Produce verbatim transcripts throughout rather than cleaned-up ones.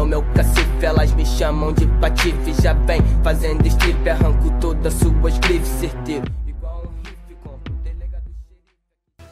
no meu cacife. Elas me chamam de Patife, já vem fazendo strip. Arranco todas suas grifes, certeiro.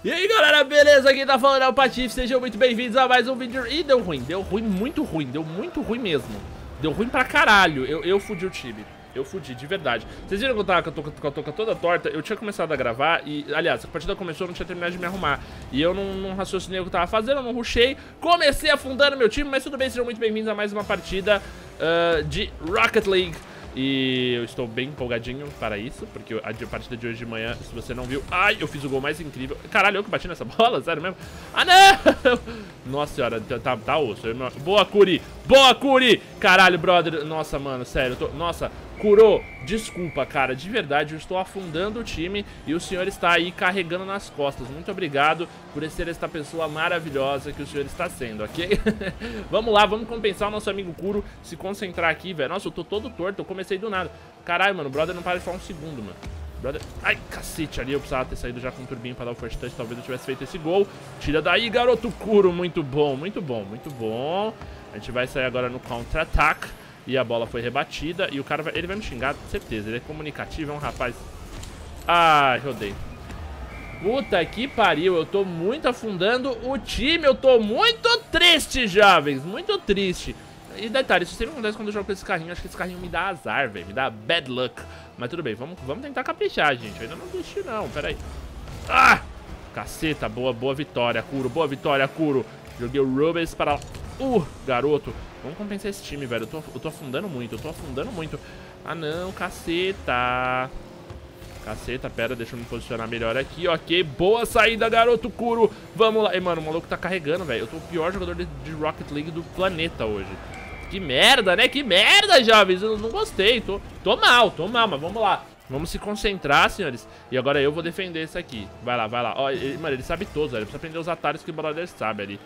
E aí galera, beleza? Quem tá falando é o Patife, sejam muito bem-vindos a mais um vídeo. Ih, deu ruim, deu ruim, muito ruim, deu muito ruim mesmo. Deu ruim pra caralho, eu, eu fudi o time. Eu fudi, de verdade. Vocês viram que eu tava com a touca, com a touca toda torta? Eu tinha começado a gravar e, aliás, a partida começou, eu não tinha terminado de me arrumar. E eu não, não raciocinei o que eu tava fazendo, eu não rushei. Comecei afundando meu time, mas tudo bem, sejam muito bem-vindos a mais uma partida uh, de Rocket League. E eu estou bem empolgadinho para isso, porque a partida de hoje de manhã, se você não viu... Ai, eu fiz o gol mais incrível. Caralho, eu que bati nessa bola? Sério mesmo? Ah, não! Nossa senhora, tá, tá osso. Eu não... Boa, Kuri! Boa, Kuri! Caralho, brother. Nossa, mano, sério. Eu tô... Nossa, Kuro, desculpa, cara. De verdade, eu estou afundando o time e o senhor está aí carregando nas costas. Muito obrigado por ser esta pessoa maravilhosa que o senhor está sendo, ok? Vamos lá, vamos compensar o nosso amigo Kuro, se concentrar aqui, velho. Nossa, eu tô todo torto, eu comecei do nada. Caralho, mano, o brother não para de falar um segundo, mano. Brother... Ai, cacete, ali eu precisava ter saído já com o turbinho pra dar o first touch, talvez eu tivesse feito esse gol. Tira daí, garoto Kuro, muito bom, muito bom, muito bom. A gente vai sair agora no contra-ataque. E a bola foi rebatida e o cara vai... Ele vai me xingar, com certeza. Ele é comunicativo, é um rapaz... Ai, rodei. Puta que pariu, eu tô muito afundando o time. Eu tô muito triste, jovens. Muito triste. E detalhe, isso sempre acontece quando eu jogo com esse carrinho. Acho que esse carrinho me dá azar, velho. Me dá bad luck. Mas tudo bem, vamos, vamos tentar caprichar, gente. Eu ainda não desisti, não. Pera aí. Ah! Caceta, boa, boa vitória, Kuro. Boa vitória, Kuro. Joguei o Rubens para... Uh, garoto. Vamos compensar esse time, velho. Eu tô, eu tô afundando muito, eu tô afundando muito. Ah, não, caceta. Caceta, pera, deixa eu me posicionar melhor aqui, ok. Boa saída, garoto Kuro. Vamos lá. E, mano, o maluco tá carregando, velho. Eu tô o pior jogador de, de Rocket League do planeta hoje. Que merda, né? Que merda, jovens. Eu não gostei. Tô, tô mal, tô mal, mas vamos lá. Vamos se concentrar, senhores. E agora eu vou defender isso aqui. Vai lá, vai lá. Ó, ele, mano, ele sabe todos, velho. Precisa aprender os atalhos que o brother sabe ali.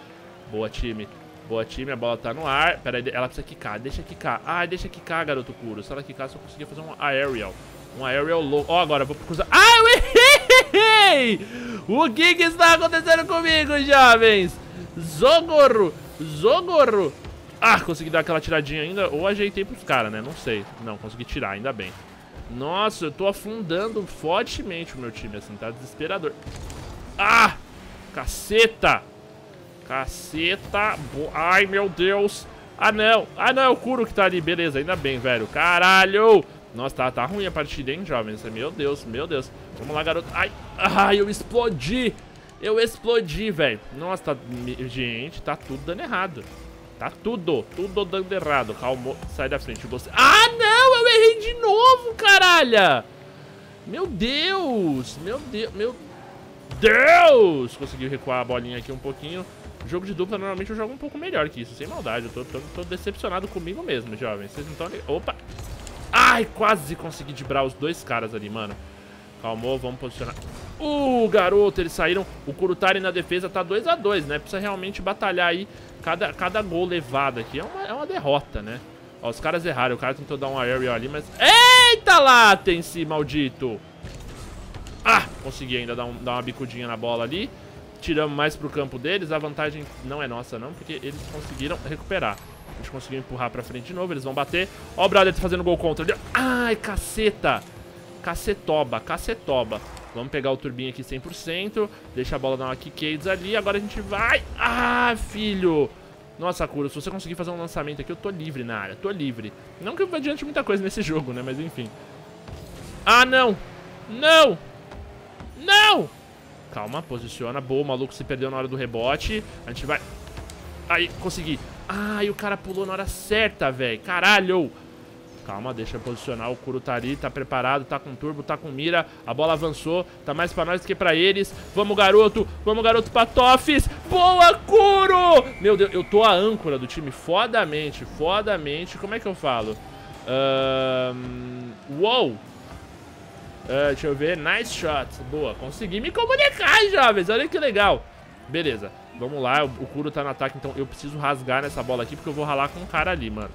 Boa, time. Boa, time, a bola tá no ar. Pera aí, ela precisa quicar, deixa quicar. Ah, deixa quicar, garoto Kuro. Se ela quicar, só conseguia fazer um aerial. Um aerial low. Ó, oh, agora eu vou cruzar. Ah, eu errei! O que que está acontecendo comigo, jovens? Zogorro, Zogorro. Ah, consegui dar aquela tiradinha ainda. Ou ajeitei pros caras, né? Não sei. Não, consegui tirar, ainda bem. Nossa, eu tô afundando fortemente o meu time, assim, tá desesperador. Ah, caceta. Caceta, bo... ai meu Deus. Ah não, ah não, é o Kuro que tá ali. Beleza, ainda bem, velho, caralho. Nossa, tá, tá ruim a partida, hein, jovens. Meu Deus, meu Deus, vamos lá, garoto. Ai, ai, eu explodi. Eu explodi, velho. Nossa, tá... gente, tá tudo dando errado. Tá tudo, tudo dando errado. Calma, sai da frente, você. Ah não, eu errei de novo, caralho. Meu Deus, meu Deus, meu Deus. Conseguiu recuar a bolinha aqui um pouquinho. Jogo de dupla, normalmente eu jogo um pouco melhor que isso. Sem maldade, eu tô, tô, tô decepcionado comigo mesmo, jovens. Vocês não estão ligados. Opa! Ai, quase consegui driblar os dois caras ali, mano. Calmou, vamos posicionar. Uh, garoto, eles saíram. O Kurutari na defesa tá dois a dois, né? Precisa realmente batalhar aí. Cada, cada gol levado aqui é uma, é uma derrota, né? Ó, os caras erraram. O cara tentou dar um aerial ali, mas... Eita lá, tem si, maldito! Ah, consegui ainda dar, um, dar uma bicudinha na bola ali. Tiramos mais pro campo deles, a vantagem não é nossa não, porque eles conseguiram recuperar. A gente conseguiu empurrar pra frente de novo, eles vão bater. Ó o brother fazendo gol contra ele. Ai, caceta. Cacetoba, cacetoba. Vamos pegar o turbinho aqui cem por cento. Deixa a bola dar uma kickades ali, agora a gente vai. Ah, filho. Nossa, Kuro, se você conseguir fazer um lançamento aqui, eu tô livre na área, tô livre. Não que eu adiante muita coisa nesse jogo, né, mas enfim. Ah, não. Não. Não. Calma, posiciona, boa, o maluco se perdeu na hora do rebote. A gente vai... Aí, consegui. Ai, o cara pulou na hora certa, velho, caralho. Calma, deixa eu posicionar, o Kuro tá ali, tá preparado, tá com turbo, tá com mira. A bola avançou, tá mais pra nós que pra eles. Vamos, garoto, vamos, garoto Patofes. Boa, Kuro. Meu Deus, eu tô a âncora do time, fodamente, fodamente. Como é que eu falo? Um... Uou. Uh, deixa eu ver, nice shot. Boa, consegui me comunicar, jovens. Olha que legal. Beleza, vamos lá, o, o Kuro tá no ataque. Então eu preciso rasgar nessa bola aqui, porque eu vou ralar com o cara ali, mano.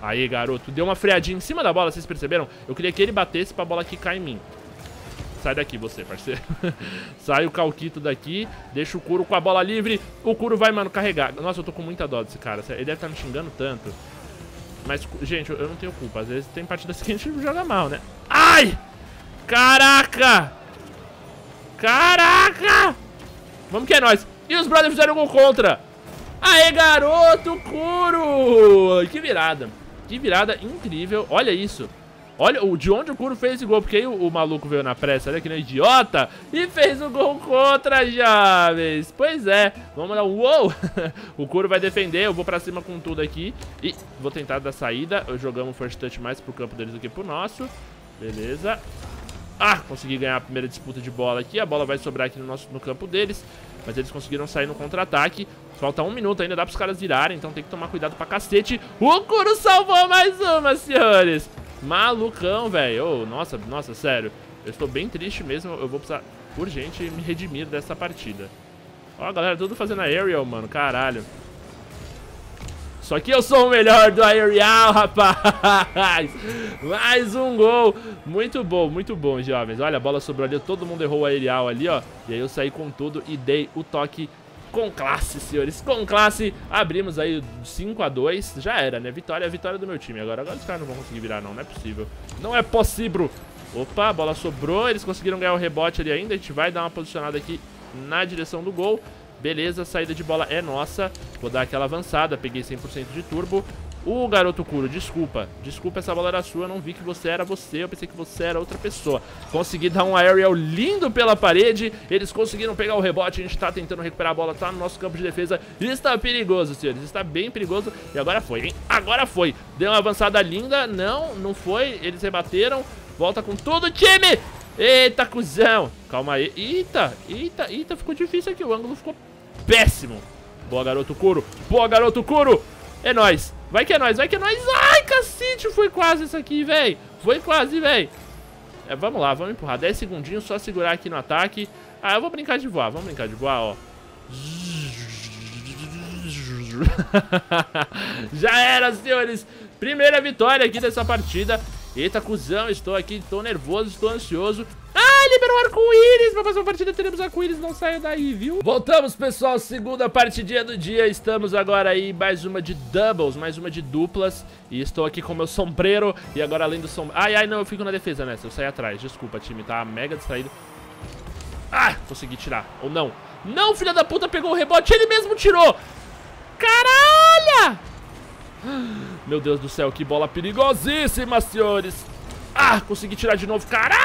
Aí, garoto, deu uma freadinha em cima da bola, vocês perceberam? Eu queria que ele batesse pra bola quicar em mim. Sai daqui você, parceiro. Sai o Calquito daqui. Deixa o Kuro com a bola livre. O Kuro vai, mano, carregar. Nossa, eu tô com muita dó desse cara. Ele deve estar me xingando tanto. Mas, gente, eu não tenho culpa. Às vezes tem partidas que a gente joga mal, né? Ai! Caraca! Caraca! Vamos que é nóis. E os brothers fizeram gol contra. Aê, garoto, Kuro! Que virada. Que virada incrível. Olha isso. Olha o, de onde o Kuro fez esse gol. Porque aí o, o maluco veio na pressa, olha que não é idiota. E fez o gol contra, Javes. Pois é. Vamos lá. Uou! O Kuro vai defender. Eu vou pra cima com tudo aqui. E vou tentar dar saída. Jogamos o first touch mais pro campo deles do que pro nosso. Beleza. Ah, consegui ganhar a primeira disputa de bola aqui. A bola vai sobrar aqui no, nosso, no campo deles. Mas eles conseguiram sair no contra-ataque. Falta um minuto ainda, dá pros caras virarem. Então tem que tomar cuidado pra cacete. O Kuro salvou mais uma, senhores. Malucão, velho. Oh, nossa, nossa, sério. Eu estou bem triste mesmo. Eu vou precisar, urgente, me redimir dessa partida. Ó, a galera, tudo fazendo a aerial, mano. Caralho. Só que eu sou o melhor do aerial, rapaz. Mais um gol. Muito bom, muito bom, jovens. Olha, a bola sobrou ali. Todo mundo errou o aerial ali, ó. E aí eu saí com tudo e dei o toque com classe, senhores, com classe. Abrimos aí cinco a dois. Já era, né? Vitória, vitória do meu time. Agora, agora os caras não vão conseguir virar, não. Não é possível. Não é possível. Opa, a bola sobrou. Eles conseguiram ganhar o rebote ali ainda. A gente vai dar uma posicionada aqui na direção do gol. Beleza, a saída de bola é nossa. Vou dar aquela avançada. Peguei cem por cento de turbo. O garoto Kuro, desculpa. Desculpa, essa bola era sua. Eu não vi que você era você. Eu pensei que você era outra pessoa. Consegui dar um aerial lindo pela parede. Eles conseguiram pegar o rebote. A gente tá tentando recuperar a bola. Tá no nosso campo de defesa. Está perigoso, senhores. Está bem perigoso. E agora foi, hein? Agora foi. Deu uma avançada linda. Não, não foi. Eles rebateram. Volta com todo o time. Eita, cuzão. Calma aí. Eita, eita, eita. Ficou difícil aqui. O ângulo ficou péssimo. Boa, garoto Kuro. Boa, garoto Kuro. É nóis. Vai que é nóis, vai que é nóis. Ai, cacete, foi quase isso aqui, velho. Foi quase, velho. É, vamos lá, vamos empurrar. dez segundinhos, só segurar aqui no ataque. Ah, eu vou brincar de voar, vamos brincar de voar, ó. Já era, senhores. Primeira vitória aqui dessa partida. Eita, cuzão, estou aqui, tô nervoso, estou ansioso. Ah, liberou o arco-íris. Pra próxima partida teremos arco-íris, não saia daí, viu? Voltamos, pessoal, segunda partidinha do dia. Estamos agora aí, mais uma de doubles, mais uma de duplas. E estou aqui com o meu sombreiro. E agora além do sombreiro... Ai, ai, não, eu fico na defesa nessa, eu saí atrás. Desculpa, time, tá mega distraído. Ah, consegui tirar, ou não. Não, filha da puta, pegou o rebote, ele mesmo tirou. Caralho! Meu Deus do céu, que bola perigosíssima, senhores. Ah, consegui tirar de novo, caraca.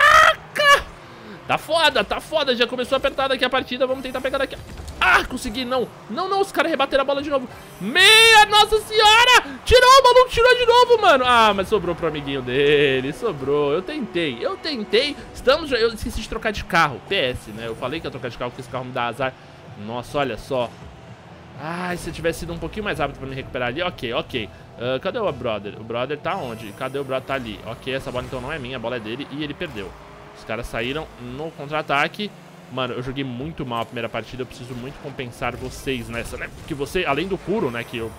Tá foda, tá foda, já começou apertada aqui a partida. Vamos tentar pegar daqui. Ah, consegui, não, não, não, os caras rebateram a bola de novo. Meia, nossa senhora. Tirou, o maluco tirou de novo, mano. Ah, mas sobrou pro amiguinho dele, sobrou. Eu tentei, eu tentei. Estamos, eu esqueci de trocar de carro, P S, né, eu falei que ia trocar de carro, porque esse carro me dá azar. Nossa, olha só. Ai, se eu tivesse sido um pouquinho mais rápido pra me recuperar ali. Ok, ok. Uh, cadê o brother? O brother tá onde? Cadê o brother? Tá ali. Ok, essa bola então não é minha, a bola é dele e ele perdeu. Os caras saíram no contra-ataque. Mano, eu joguei muito mal a primeira partida. Eu preciso muito compensar vocês nessa, né? Porque você, além do Kuro, né, que eu...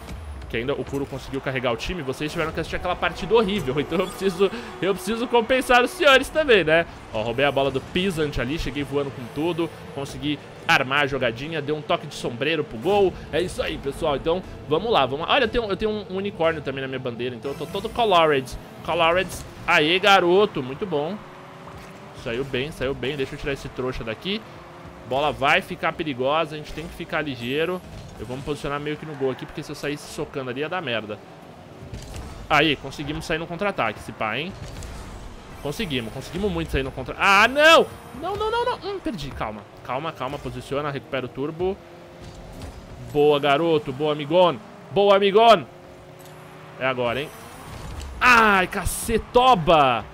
Que ainda o Kuro conseguiu carregar o time. Vocês tiveram que assistir aquela partida horrível. Então eu preciso, eu preciso compensar os senhores também, né? Ó, roubei a bola do Pisante ali. Cheguei voando com tudo. Consegui armar a jogadinha. Deu um toque de sombreiro pro gol. É isso aí, pessoal. Então, vamos lá. Vamos lá. Olha, eu tenho, eu tenho um unicórnio também na minha bandeira. Então eu tô todo colored. Colored. Aê, garoto. Muito bom. Saiu bem, saiu bem. Deixa eu tirar esse trouxa daqui. Bola vai ficar perigosa. A gente tem que ficar ligeiro. Eu vou me posicionar meio que no gol aqui, porque se eu sair socando ali ia dar merda. Aí, conseguimos sair no contra-ataque, esse pá, hein? Conseguimos, conseguimos muito sair no contra-ataque. Ah, não! Não, não, não, não. Hum, perdi, calma. Calma, calma, posiciona, recupera o turbo. Boa, garoto, boa, amigone. Boa, amigone. É agora, hein? Ai, cacetoba!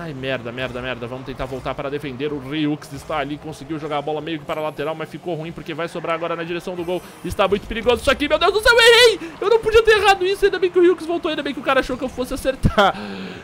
Ai, merda, merda, merda. Vamos tentar voltar para defender. O Ryux está ali, conseguiu jogar a bola meio que para a lateral, mas ficou ruim porque vai sobrar agora na direção do gol. Está muito perigoso isso aqui, meu Deus do céu, eu errei! Eu não podia ter errado isso, ainda bem que o Ryux voltou, ainda bem que o cara achou que eu fosse acertar.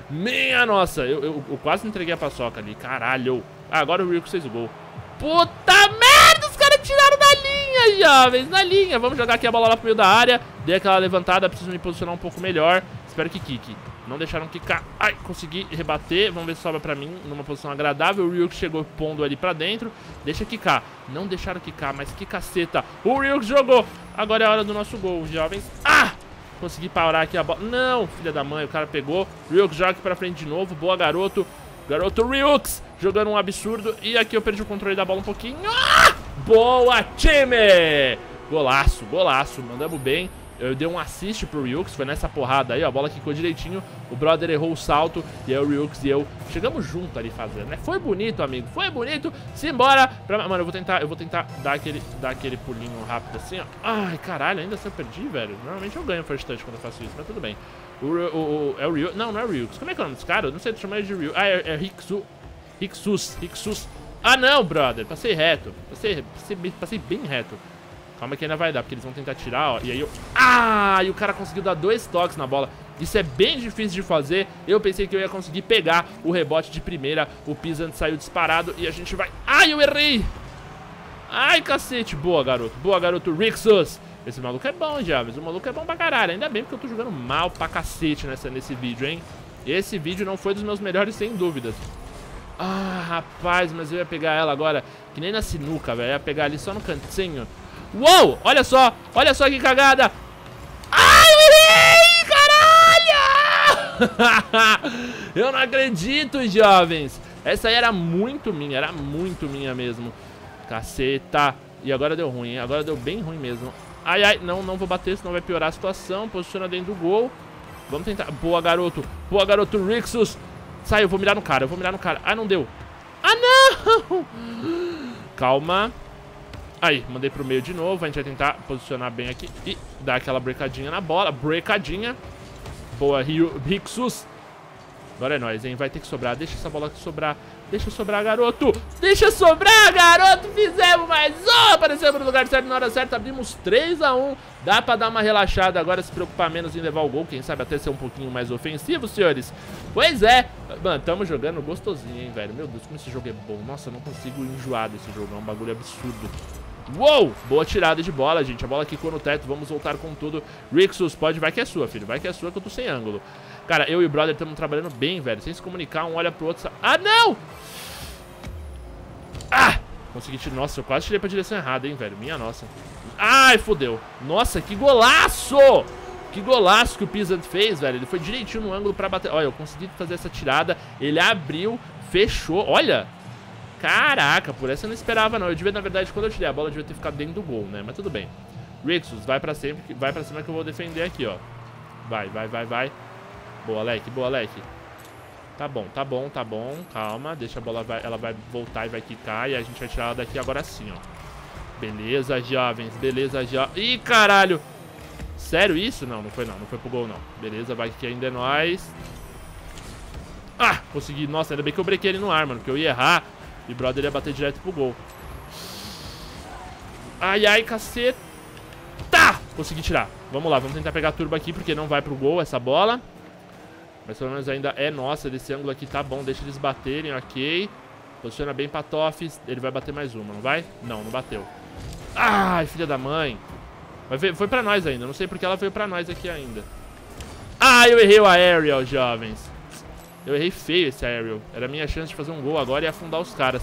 Minha nossa, eu, eu, eu quase entreguei a paçoca ali, caralho. Ah, agora o Ryux fez o gol. Puta merda, os caras tiraram da linha, jovens, na linha. Vamos jogar aqui a bola lá pro meio da área. Dei aquela levantada, preciso me posicionar um pouco melhor. Espero que kick. Não deixaram quicar. Ai, consegui rebater. Vamos ver se sobra pra mim numa posição agradável. O Ryuk chegou pondo ali pra dentro. Deixa quicar. Não deixaram quicar, mas que caceta. O Ryuk jogou. Agora é a hora do nosso gol, jovens. Ah! Consegui parar aqui a bola. Não, filha da mãe. O cara pegou. Ryuk joga aqui pra frente de novo. Boa, garoto. Garoto Ryuk jogando um absurdo. E aqui eu perdi o controle da bola um pouquinho. Ah! Boa, time! Golaço, golaço. Mandamos bem. Eu dei um assist pro Ryux, foi nessa porrada aí, ó, a bola quicou direitinho, o brother errou o salto, e aí o Ryux e eu chegamos junto ali fazendo, né? Foi bonito, amigo, foi bonito, simbora pra... Mano, eu vou tentar, eu vou tentar dar aquele, dar aquele pulinho rápido assim, ó. Ai, caralho, ainda se eu perdi, velho. Normalmente eu ganho first touch quando eu faço isso, mas tudo bem. O, o, o é o Ryux, não, não é o Ryux, como é que é o nome desse cara? Eu não sei, chamar ele de Ryux. Ah, é, é Ryxu, Ryxus, Ryxus. Ah, não, brother, passei reto, passei, passei, passei bem reto. Calma que ainda vai dar, porque eles vão tentar tirar, ó. E aí eu... Ah! E o cara conseguiu dar dois toques na bola. Isso é bem difícil de fazer. Eu pensei que eu ia conseguir pegar o rebote de primeira. O Pisant saiu disparado e a gente vai... Ai, eu errei! Ai, cacete! Boa, garoto. Boa, garoto Ryxus. Esse maluco é bom, Javes. O maluco é bom pra caralho. Ainda bem, porque eu tô jogando mal pra cacete nessa, nesse vídeo, hein? Esse vídeo não foi dos meus melhores, sem dúvidas. Ah, rapaz, mas eu ia pegar ela agora. Que nem na sinuca, velho. Eu ia pegar ali só no cantinho. Uou, olha só, olha só que cagada. Ai, eu errei, caralho. Eu não acredito, jovens. Essa aí era muito minha, era muito minha mesmo. Caceta. E agora deu ruim, hein? Agora deu bem ruim mesmo. Ai, ai, não, não vou bater, senão vai piorar a situação. Posiciona dentro do gol. Vamos tentar, boa, garoto. Boa, garoto Ryxus. Sai, eu vou mirar no cara, eu vou mirar no cara. Ah, não deu. Ah, não. Calma. Aí, mandei pro meio de novo, a gente vai tentar posicionar bem aqui e dar aquela brecadinha na bola, brecadinha. Boa, Ryxus. Agora é nóis, hein, vai ter que sobrar, deixa essa bola sobrar, deixa sobrar, garoto. Deixa sobrar, garoto, fizemos mais um, aparecemos no lugar certo, na hora certa, abrimos três a um. Dá pra dar uma relaxada agora, se preocupar menos em levar o gol, quem sabe até ser um pouquinho mais ofensivo, senhores. Pois é, mano, tamo jogando gostosinho, hein, velho. Meu Deus, como esse jogo é bom, nossa, eu não consigo enjoar desse jogo, é um bagulho absurdo. Uou, boa tirada de bola, gente. A bola quicou no teto, vamos voltar com tudo. Ryxus, pode, vai que é sua, filho. Vai que é sua que eu tô sem ângulo. Cara, eu e o brother estamos trabalhando bem, velho. Sem se comunicar, um olha pro outro. Sa... Ah, não! Ah! Consegui tirar. Nossa, eu quase tirei pra direção errada, hein, velho. Minha nossa. Ai, fodeu. Nossa, que golaço! Que golaço que o Pisant fez, velho. Ele foi direitinho no ângulo pra bater. Olha, eu consegui fazer essa tirada. Ele abriu, fechou. Olha! Caraca, por essa eu não esperava não. Eu devia, na verdade, quando eu tirei a bola, eu devia ter ficado dentro do gol, né? Mas tudo bem. Ryxus, vai pra cima, vai pra cima que eu vou defender aqui, ó. Vai, vai, vai, vai. Boa, leque, boa, leque. Tá bom, tá bom, tá bom. Calma, deixa a bola, vai, ela vai voltar e vai quicar. E a gente vai tirar ela daqui agora sim, ó. Beleza, jovens, beleza, jovens. Ih, caralho. Sério isso? Não, não foi não, não foi pro gol não. Beleza, vai que ainda é nóis. Ah, consegui. Nossa, ainda bem que eu brequei ele no ar, mano, porque eu ia errar. E o brother ia bater direto pro gol. Ai, ai, caceta. Consegui tirar. Vamos lá, vamos tentar pegar a turbo aqui, porque não vai pro gol essa bola. Mas pelo menos ainda é nossa. Desse ângulo aqui tá bom, deixa eles baterem, ok. Posiciona bem Patife. Ele vai bater mais uma, não vai? Não, não bateu. Ai, filha da mãe. Mas foi pra nós ainda, não sei porque ela veio pra nós aqui ainda. Ah, eu errei o aerial, jovens. Eu errei feio esse aerial. Era a minha chance de fazer um gol agora e afundar os caras.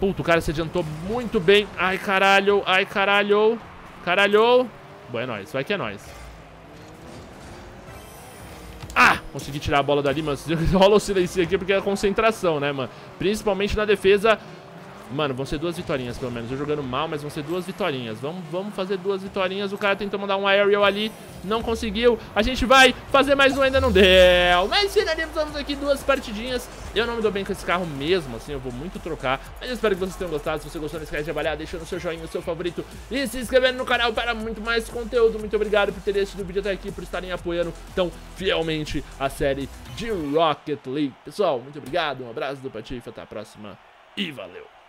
Puta, o cara se adiantou muito bem. Ai, caralho. Ai, caralho. Caralho. Bom, é nóis. Vai que é nóis. Ah! Consegui tirar a bola dali, mano. Rola o silêncio aqui porque é concentração, né, mano? Principalmente na defesa. Mano, vão ser duas vitórias pelo menos. Eu jogando mal, mas vão ser duas vitórias. Vamos, vamos fazer duas vitórias. O cara tentou mandar um aerial ali, não conseguiu. A gente vai fazer mais um, ainda não deu. Mas finalizamos aqui duas partidinhas. Eu não me dou bem com esse carro mesmo, assim, eu vou muito trocar. Mas eu espero que vocês tenham gostado. Se você gostou, não esquece de avaliar, deixando o seu joinha, o seu favorito. E se inscrevendo no canal para muito mais conteúdo. Muito obrigado por terem assistido o vídeo até aqui, por estarem apoiando tão fielmente a série de Rocket League. Pessoal, muito obrigado, um abraço do Patife, até a próxima e valeu!